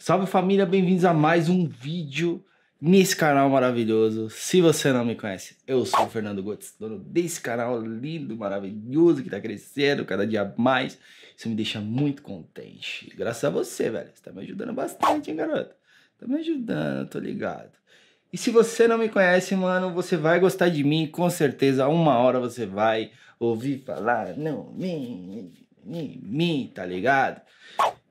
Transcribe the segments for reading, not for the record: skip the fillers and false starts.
Salve família, bem-vindos a mais um vídeo nesse canal maravilhoso. Se você não me conhece, eu sou o Fernando Gotz, dono desse canal lindo, maravilhoso, que tá crescendo cada dia mais. Isso me deixa muito contente. Graças a você, velho. Você tá me ajudando bastante, hein, garoto? Tá me ajudando, tô ligado. E se você não me conhece, mano, você vai gostar de mim. Com certeza, uma hora você vai ouvir falar, não, tá ligado?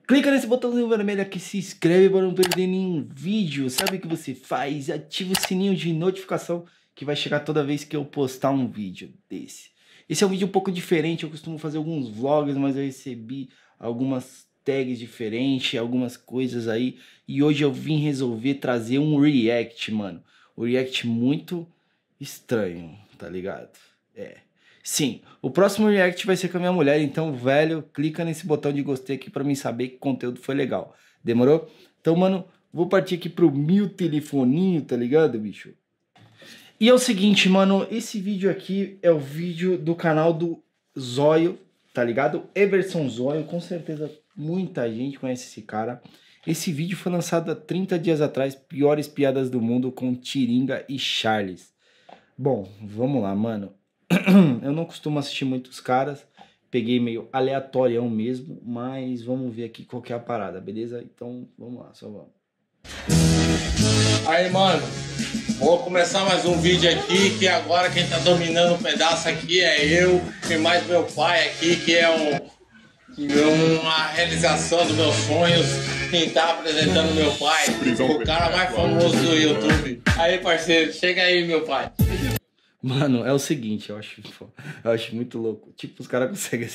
Clica nesse botãozinho vermelho aqui, se inscreve para não perder nenhum vídeo. Sabe o que você faz? Ativa o sininho de notificação que vai chegar toda vez que eu postar um vídeo desse. Esse é um vídeo um pouco diferente, eu costumo fazer alguns vlogs, mas eu recebi algumas tags diferentes, algumas coisas aí. E hoje eu vim resolver trazer um react, mano. Um react muito estranho, tá ligado? É. Sim, o próximo react vai ser com a minha mulher, então, velho, clica nesse botão de gostei aqui pra mim saber que o conteúdo foi legal. Demorou? Então, mano, vou partir aqui pro meu telefoninho, tá ligado, bicho? E é o seguinte, mano, esse vídeo aqui é o vídeo do canal do Zóio, tá ligado? Everson Zóio, com certeza muita gente conhece esse cara. Esse vídeo foi lançado há 30 dias atrás, piores piadas do mundo com Tiringa e Charles. Bom, vamos lá, mano. Eu não costumo assistir muitos caras, peguei meio aleatorião mesmo, mas vamos ver aqui qual que é a parada, beleza? Então vamos lá, só vamos. Aí, mano, vou começar mais um vídeo aqui, que agora quem tá dominando o pedaço aqui é eu e mais meu pai aqui, que é uma realização dos meus sonhos, quem tá apresentando meu pai, o cara mais famoso do YouTube. Aí, parceiro, chega aí, meu pai. Mano, é o seguinte, eu acho muito louco. Tipo, os caras conseguem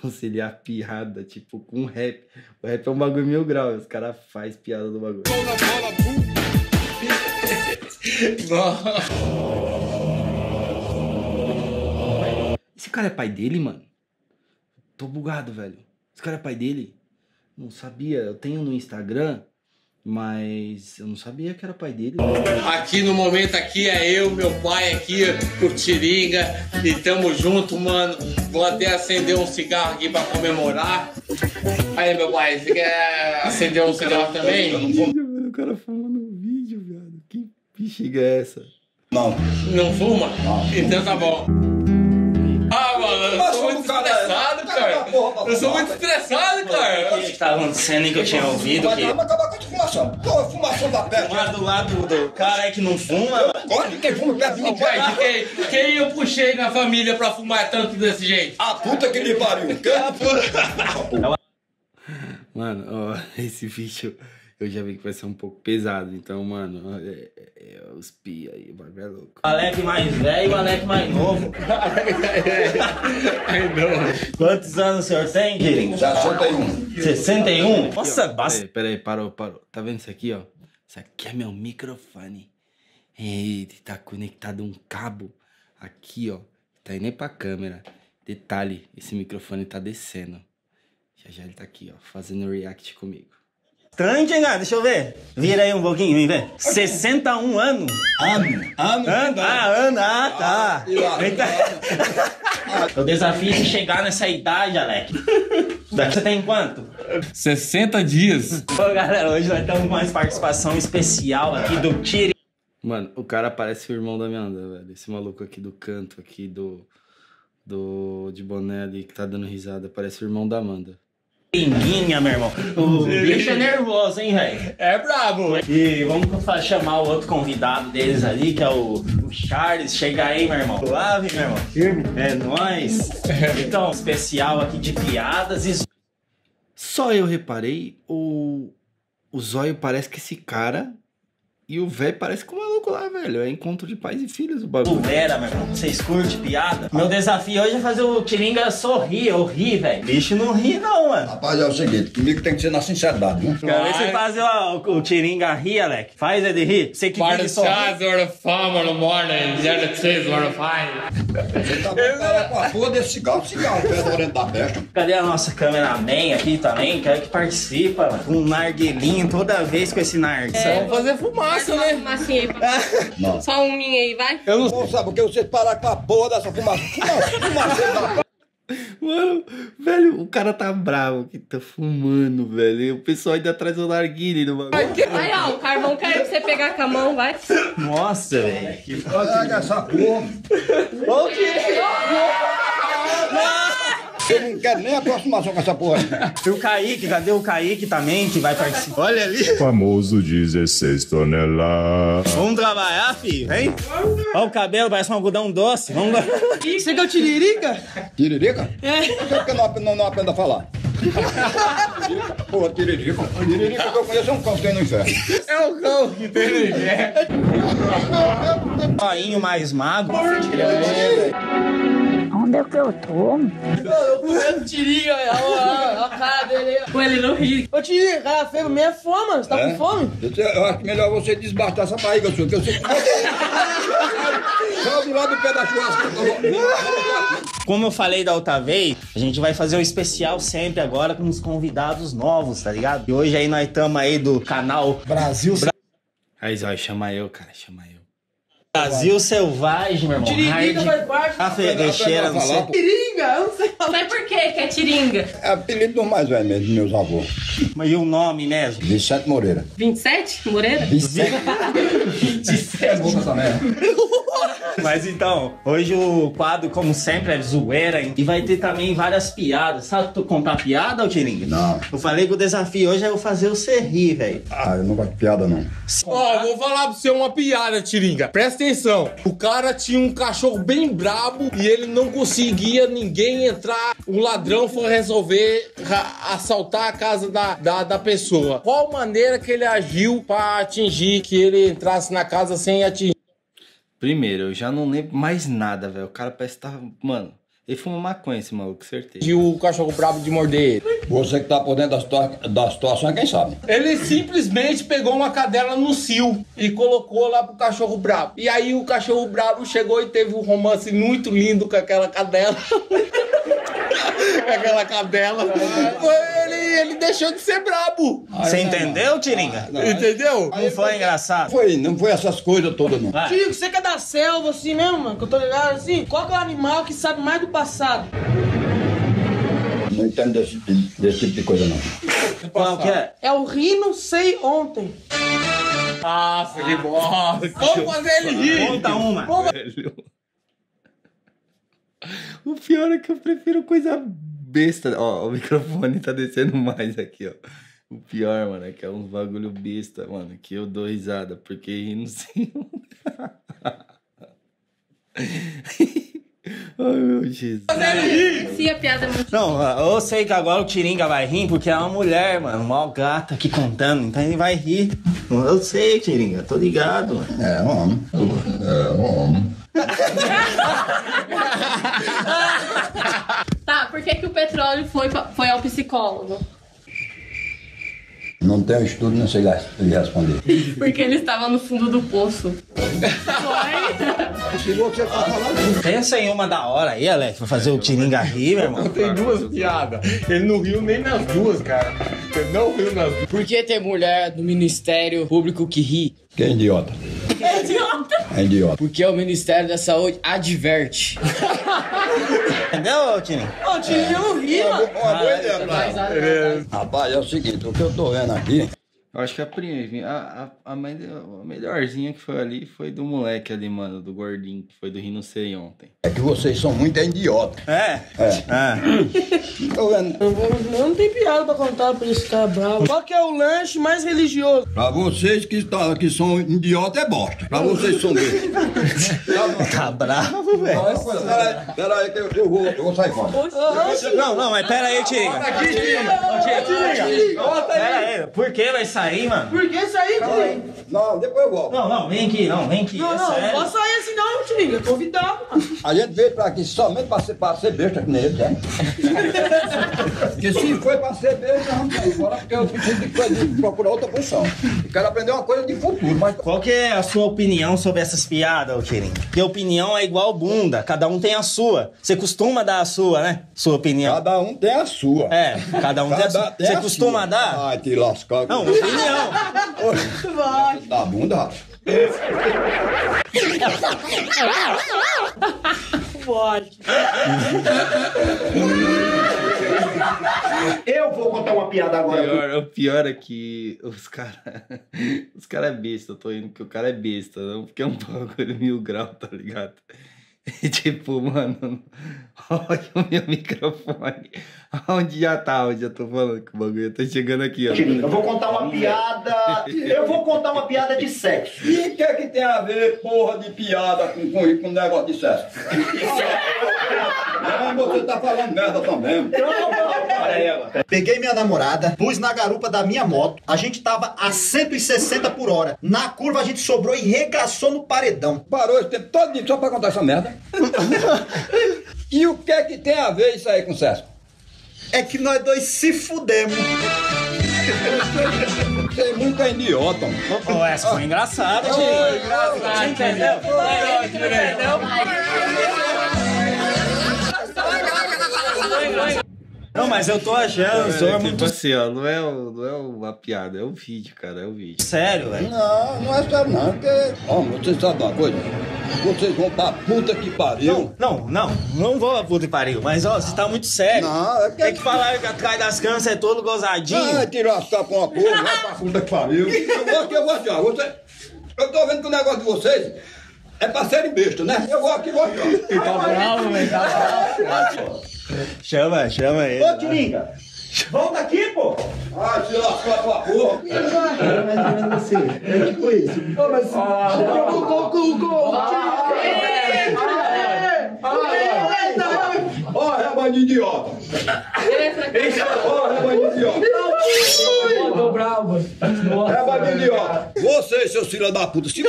conciliar piada, tipo, com rap. O rap é um bagulho mil graus, os caras fazem piada do bagulho. Esse cara é pai dele, mano? Tô bugado, velho. Esse cara é pai dele? Não sabia, eu tenho no Instagram... Mas eu não sabia que era pai dele. Aqui no momento aqui é eu, meu pai aqui, o Tiringa. E tamo junto, mano. Vou até acender um cigarro aqui pra comemorar. Aí, meu pai, você quer acender um cigarro também? O cara fuma no vídeo, velho. Que bexiga é essa? Não. Não fuma? Não. Então tá bom. Ah, mano, eu sou muito estressado, cara. Eu sou muito estressado, cara. O que tava acontecendo que eu tinha ouvido que... Pô, fumação da pedra. Do lado do cara é que não fuma. Olha quem fuma perto de mim. Quem eu puxei na família pra fumar tanto desse jeito? A puta que me pariu. Mano, ó, esse vídeo eu já vi que vai ser um pouco pesado. Então, mano, os pia aí, o bagulho é louco. Alec mais velho e o Alec mais novo. Quantos anos o senhor tem, Tiringa? 61. 61? Nossa, basta. Peraí, parou. Tá vendo isso aqui, ó? Isso aqui é meu microfone. Eita, tá conectado um cabo aqui, ó. Tá indo aí pra câmera. Detalhe, esse microfone tá descendo. Já já ele tá aqui, ó, fazendo react comigo. Estranho, hein, cara? Deixa eu ver. Vira aí um pouquinho, vem ver. 61 anos. Ano, tá. O desafio é chegar nessa idade, Alec. Você tem quanto? 60 dias. Pô, galera, hoje nós temos uma participação especial aqui do Tiri. Mano, o cara parece o irmão da Amanda, velho. Esse maluco aqui do canto, aqui de boné ali, que tá dando risada. Parece o irmão da Amanda. Tiringuinha, meu irmão. O bicho é nervoso, hein, velho? É brabo. E vamos chamar o outro convidado deles ali, que é o Charles. Chega aí, meu irmão. Suave, meu irmão. Firme. É nóis. Então, especial aqui de piadas e... Só eu reparei, o Zóio parece que esse cara... E o velho parece com o maluco lá, velho. É encontro de pais e filhos, o bagulho. Moreira, meu irmão. Vocês curtem piada? Meu desafio hoje é fazer o Tiringa sorrir. Eu ri, velho. Bicho não ri, não, mano. Rapaz, é o seguinte. Comigo tem que ser na sinceridade, né? Quero ver você fazer o Tiringa rir, Alec. Faz ele rir. Você que quer sorrir. Cigarro, pé da orelha da testa. Cadê a nossa cameraman aqui também? Quero que participa, mano. Um narguelinho toda vez com esse narguilho. É, fazer fumaça. Não. Só um minho aí, vai? Eu não sei, porque vocês pararam com a porra dessa fumaça. Mano, velho, o cara tá bravo que tá fumando, velho. E o pessoal ainda traz o narguile no bagulho. Aí, ó, o carvão caiu pra você pegar com a mão, vai. Nossa, velho. Que foda essa porra. Bom dia. Eu não quero nem aproximação com essa porra. E o Kaique, cadê o Kaique também, que vai participar? Olha ali. O famoso 16 toneladas. Vamos trabalhar, filho, hein? Olha o cabelo, parece um algodão doce. Vamos lá. Você que é o Tiririca? Tiririca? É. Por que eu não aprendo a falar? Porra, Tiririca. Tiririca que eu conheço é um cão que tem no inferno. É um cão que tem no inferno. Painho mais magro. Onde é que eu tô? Eu comendo Tiringa, olha a cara dele. Pô, ele não ri. Ô, Tiringa, cara feio, meia fome, mano. Você tá com fome? Eu acho melhor você desbartar essa barriga sua, que eu sei que você... Só do lado do pé da churrasca. Como eu falei da outra vez, a gente vai fazer um especial sempre agora com uns convidados novos, tá ligado? E hoje aí nós estamos aí do canal Brasil... Aí, Zóio, chama eu, cara, chama eu. Brasil Selvagem, meu irmão. Tiririca faz parte da feireira, não sei. Tiringa, eu não sei falar. Mas por que é Tiringa? É apelido do mais velho mesmo, meus avôs. Mas e o nome mesmo? 27 Moreira. 27 Moreira? 27. 27. Mas então, hoje o quadro, como sempre, é zoeira, hein? E vai ter também várias piadas. Sabe tu contar piada, ô Tiringa? Não. Eu falei que o desafio hoje é eu fazer você rir, velho. Ah, eu não gosto de piada, não. Ó, vou falar pra você uma piada, Tiringa. Presta atenção, o cara tinha um cachorro bem brabo e ele não conseguia ninguém entrar. Um ladrão foi resolver assaltar a casa da pessoa. Qual maneira que ele agiu pra atingir que ele entrasse na casa sem atingir? Primeiro, eu já não lembro mais nada, velho. O cara parece que tá... Mano, ele fuma maconha, esse maluco, certeza. E o cachorro brabo de morder ele. Você que tá por dentro da situação é quem sabe. Ele simplesmente pegou uma cadela no cio e colocou lá pro cachorro brabo. E aí o cachorro brabo chegou e teve um romance muito lindo com aquela cadela. Com aquela cadela. Ele deixou de ser brabo. Você entendeu, Tiringa? Não, entendeu? Não foi engraçado? Foi, não foi essas coisas todas, não. Tiringa, você que é da selva assim mesmo, mano, que eu tô ligado assim. Qual que é o animal que sabe mais do passado? Não entendo desse tipo de coisa, não. Qual que é? É o ri não sei ontem. Ah, que bosta. Vamos fazer ele rir. Conta uma. O pior é que eu prefiro coisa besta. Ó, o microfone tá descendo mais aqui, ó. O pior, mano, é que é uns bagulho besta, mano, que eu dou risada, porque ri não sei ontem. Ai, meu Jesus. Se a piada é muito... Não, eu sei que agora o Tiringa vai rir porque é uma mulher, mano, uma gata aqui contando, então ele vai rir. Eu sei, Tiringa, tô ligado, mano. É, homem. É, homem. Tá, por que que o petróleo foi ao psicólogo? Não tenho estudo, não sei lhe responder. Porque ele estava no fundo do poço. Pensa em uma da hora aí, Alex, pra fazer o Tiringa rir, meu irmão. Tem duas piadas. Ele não riu nem nas duas, cara. Ele não riu nas duas. Por que tem mulher do Ministério Público que ri? Que é idiota. É idiota? É idiota. Porque o Ministério da Saúde adverte. Entendeu, Tiringa? Ô, Tiringa, eu ri, mano. Rapaz, é o seguinte, o que eu tô vendo aqui... Eu acho que a melhorzinha que foi ali foi do moleque ali, mano, do gordinho, que foi do Rino Sei ontem. É que vocês são muito idiotas. Tô vendo. Eu não tenho piada pra contar pra esse cara bravo. Qual que é o lanche mais religioso? Pra vocês que são idiota é bosta. Pra vocês que são dele. Tá bravo, velho. Pera aí que eu vou sair fora. Não, mas pera aí, Tiringa. Pera aí, por que vai sair? Sair, mano? Por que sair, Tiringa? Não, depois eu volto. Não, vem aqui. Não, posso sair assim não, Tiringa. Convidado, mano. A gente veio pra aqui somente pra ser besta que nem ele, né? Porque se foi pra ser besta, vamos sair fora, porque eu preciso de procurar outra função. Eu quero aprender uma coisa de futuro, mas... Qual que é a sua opinião sobre essas piadas, Tiringa? Porque opinião é igual bunda, cada um tem a sua. Você costuma dar a sua, né? Sua opinião. Cada um tem a sua. É, cada um tem a sua. Você costuma dar? Ai, te lascar. Não, opinião. Vai. Da bunda, rapaz. forte. Eu vou contar uma piada agora. O pior é que os cara é besta. Eu tô indo porque o cara é besta, não porque é um bagulho 1000 graus, tá ligado? E tipo, mano, olha o meu microfone. Onde já tá? Onde eu tô falando que o bagulho tá chegando aqui, ó. Eu vou contar uma piada. Eu vou contar uma piada de sexo. E o que é que tem a ver, porra, de piada com negócio de sexo? Não, você tá falando merda também. Peguei minha namorada, pus na garupa da minha moto. A gente tava a 160 por hora. Na curva a gente sobrou e regaçou no paredão. Parou esse tempo todo só pra contar essa merda. E o que é que tem a ver isso aí com sexo? É que nós dois se fudemos. Tem muita idiota. Oh, essa foi engraçada, gente. Foi engraçada, entendeu? Não, mas eu tô achando, o senhor é muito... Tipo assim, ó, não é uma piada, é um vídeo, cara, é um vídeo. Sério, velho? Não, não é sério não, porque... Ó, vocês sabem uma coisa? Vocês vão pra puta que pariu. Não vou pra puta que pariu, mas ó, você tá muito sério. Não, é que... Tem que falar que atrás das canas é todo gozadinho. Vai tirar a sapa uma coisa, vai pra puta que pariu. Eu tô vendo que o negócio de vocês... É pra série besta, né? Eu vou aqui, vou aqui. Tá bravo, velho, tá bravo. Chama ele. Ô, Tiringa, volta aqui, pô. Ah, se lascou a tua porra. Mais ou menos assim, é tipo isso. Ô, mas... Ó, rebanho de idiota. Ó, rebanho de idiota. Tô bravo. Rebanho de idiota. Vocês, seus filhos da puta, se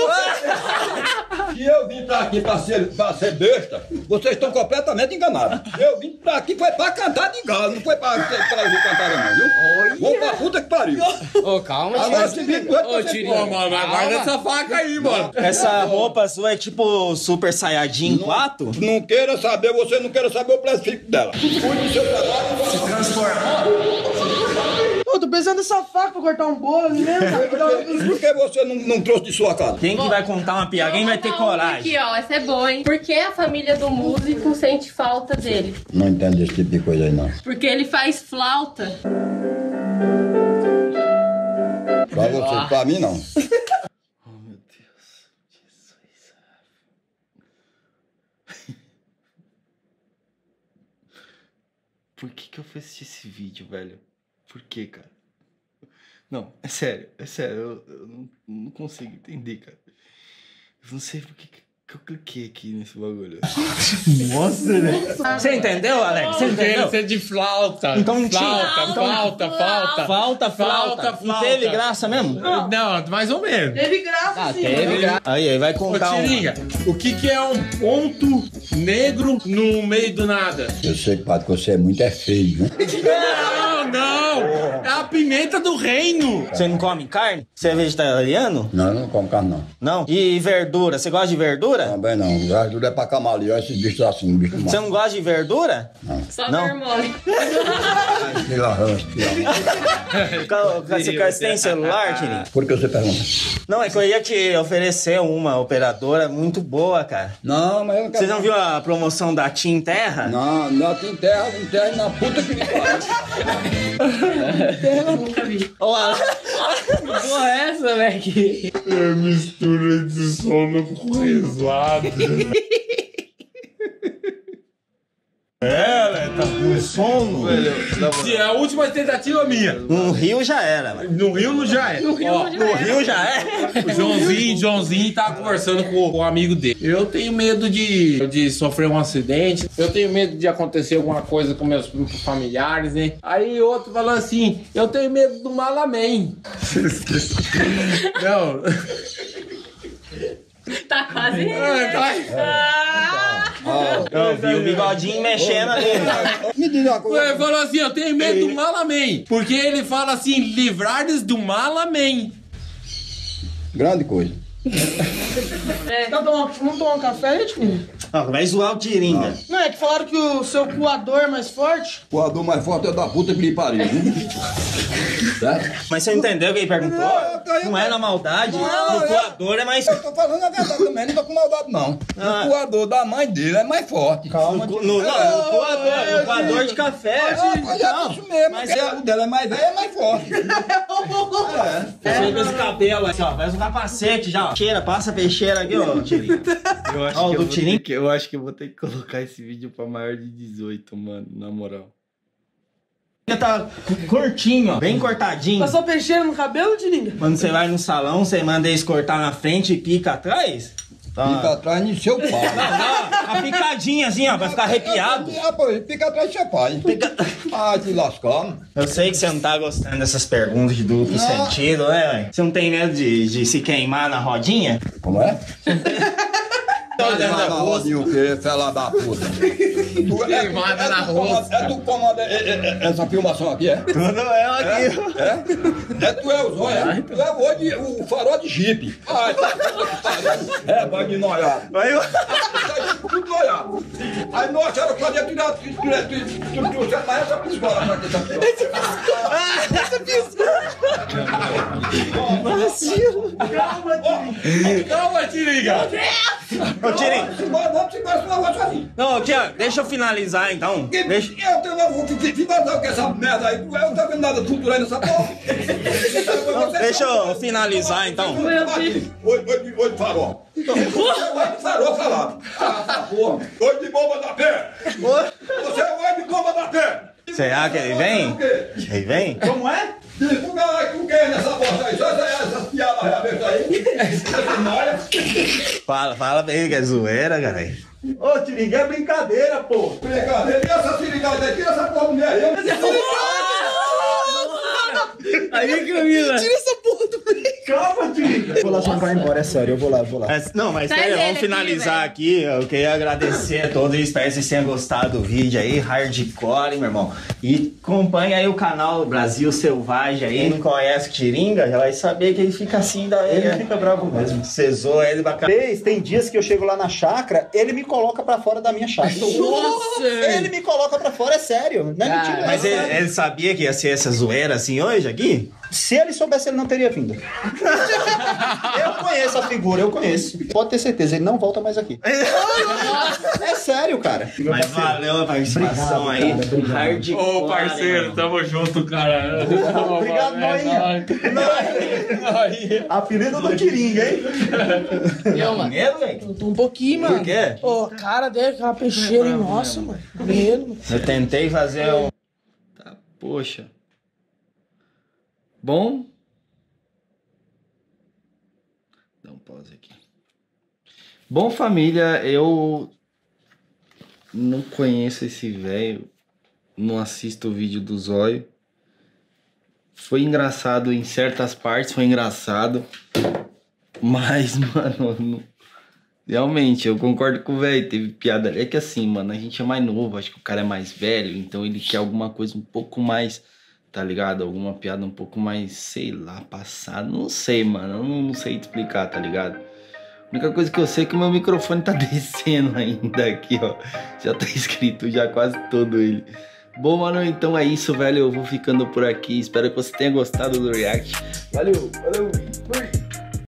que eu vim pra aqui pra ser besta, vocês estão completamente enganados. Eu vim pra aqui foi pra cantar de galo, não foi pra ouvir cantar não, viu? Olha. Vou pra puta que pariu. Ô, calma, Tiringa. Agora se vira doido, Tiringa, mano, guarda essa faca aí, mano. Essa roupa sua é tipo Super Saiyajin 4? Não queira saber, você não queira saber o prefixo dela. Se transformou? Eu tô pensando nessa faca pra cortar um bolo, né? Por que você não trouxe de sua casa? Quem que vai contar uma piada? Quem vai ter coragem? Aqui, ó, essa é boa, hein? Por que a família do músico sente falta dele? Não entendo esse tipo de coisa aí, não. Porque ele faz flauta. Pra você, pra mim, não. Oh, meu Deus. Jesus. Por que eu fui assistir esse vídeo, velho? Por que, cara? Não, é sério, eu não consigo entender, cara. Eu não sei por que eu cliquei aqui nesse bagulho. Nossa, né? Você entendeu, Alex? Você entendeu? Você é de flauta. Então, flauta. Não teve graça mesmo? Não, mais ou menos. Teve graça, sim. Teve graça. Aí vai contar. O que é um ponto negro no meio do nada? Eu sei, padre, que você é muito feio, né? Não! É a pimenta do reino! Você não come carne? Você é vegetariano? Não, eu não como carne, não. Não? E verdura? Você gosta de verdura? Também não. Verdura é pra camaleão, esses bichos assim, bicho mal. Você não gosta de verdura? Não. Só vermelho. Sei lá, você tem celular, Tiringa? Por que você pergunta? Não, é que eu ia te oferecer uma operadora muito boa, cara. Não, mas eu não quero... Você não viu a promoção da Tim Terra? Não, na Tim Terra, na puta que me pariu. Eu nunca vi. Olá. Porra, essa, velho. É mistura de sono com risada. É, velho, tá com sono, velho. Se é a última tentativa minha. No Rio já era, velho. No Rio não já é. No Rio já é. O Joãozinho tá conversando com um amigo dele. Eu tenho medo de sofrer um acidente. Eu tenho medo de acontecer alguma coisa com meus familiares, né? Aí outro falou assim, eu tenho medo do malamém. Não. Tá quase. Eu vi o bigodinho mexendo ali. Me diz uma coisa. Ele falou assim, eu tenho medo do malamém. Porque ele fala assim, livrar-des do malamém. Grande coisa. Não tomou um café, tipo? Não, vai zoar o Tiringa. Nossa. Não, é que falaram que o seu coador mais forte... Coador mais forte é da puta que me pariu, viu? Certo? Mas você entendeu o que ele perguntou? Não é na maldade? Não, o coador é mais... Eu tô falando a verdade também, não tô com maldade não. Ah. O coador da mãe dele é mais forte. Calma. O coador de café. Mas o dela é mais velho, é mais forte. Você esse cabelo aqui, ó. Faz um capacete já, ó. Cheira, passa a peixeira aqui, ó. Eu acho que eu vou ter que colocar esse vídeo pra maior de 18, mano, na moral. Tá curtinho, ó, bem cortadinho. Passou peixeira no cabelo, Tiringa? Quando você vai no salão, você manda eles cortar na frente e pica atrás? Tá. Pica atrás no seu pai. Não, a picadinha assim, ó, vai ficar arrepiado. Pica atrás do seu pai. Pica... Ah, te lascar. Eu sei que você não tá gostando dessas perguntas de duplo sentido, né, velho? Você não tem medo de se queimar na rodinha? Como é? Queimada na rodinha o quê, fela da puta? Queimada na roça. É tu comanda essa filmação aqui, é? Tu não é aqui. É? É tu é o Zóio, é? Tu é hoje o farol de jipe. É, vai de noiado. Tudo noiado. Aí, nossa, eu queria tirar... Tu mas essa piscola. Essa piscola. Calma, Tiringa. Ô, Tiringa. Não, Tiago, deixa eu finalizar, então. Eu tenho que finalizar com essa merda aí. Eu não tô vendo nada culturando essa porra. Deixa eu finalizar, então. Oi, farol. Farol falado. Ah, porra. Oi de bomba da pé. Você é o oi de bomba da pé. Será que ele vem? Ele vem? Como é? O cara que quer nessa bosta aí, só essas piadas reabertas aí. Fala pra ele que é zoeira, cara. Ô, Tiringa, é brincadeira, pô. Brincadeira, tira essa seringalha aí, tira essa porra do meio aí. Aí, Camila. Tira essa porra do meio. Calma, Tiringa. Vou lá só pra ir embora, é sério, eu vou lá. Não, mas sério, vamos finalizar aqui. Eu queria agradecer a todos, espero que vocês tenham gostado do vídeo aí, hardcore, meu irmão. E acompanha aí o canal Brasil Selvagem aí. Quem não conhece Tiringa, já vai saber que ele fica assim, ele fica bravo mesmo. Cesou ele bacana. Tem dias que eu chego lá na chácara, ele me coloca pra fora da minha chácara. Nossa! Ele me coloca pra fora, é sério. Não é mentira. Mas ele sabia que ia ser essa zoeira assim hoje aqui? Se ele soubesse, ele não teria vindo. Eu conheço a figura, eu conheço. Pode ter certeza, ele não volta mais aqui. É sério, cara. Mas valeu a participação aí. Ô, parceiro, tamo junto, cara. Obrigado, Noinha. Apelido do Tiringa, hein? Eu, mano. Tô um pouquinho, mano. Por quê? Ô, cara dele, aquela peixeira, nossa, mano. Eu tentei fazer um... Tá, poxa. Bom? Dá um pause aqui. Bom, família, eu não conheço esse velho, não assisto o vídeo do Zóio. Foi engraçado em certas partes, foi engraçado. Mas, mano, realmente, eu concordo com o velho, teve piada. É que assim, mano, a gente é mais novo, acho que o cara é mais velho, então ele quer alguma coisa um pouco mais... Tá ligado? Alguma piada um pouco mais, sei lá, passada. Não sei, mano. Eu não sei te explicar, tá ligado? A única coisa que eu sei é que o meu microfone tá descendo ainda aqui, ó. Já tá escrito já quase todo ele. Bom, mano, então é isso, velho. Eu vou ficando por aqui. Espero que você tenha gostado do react. Valeu, valeu.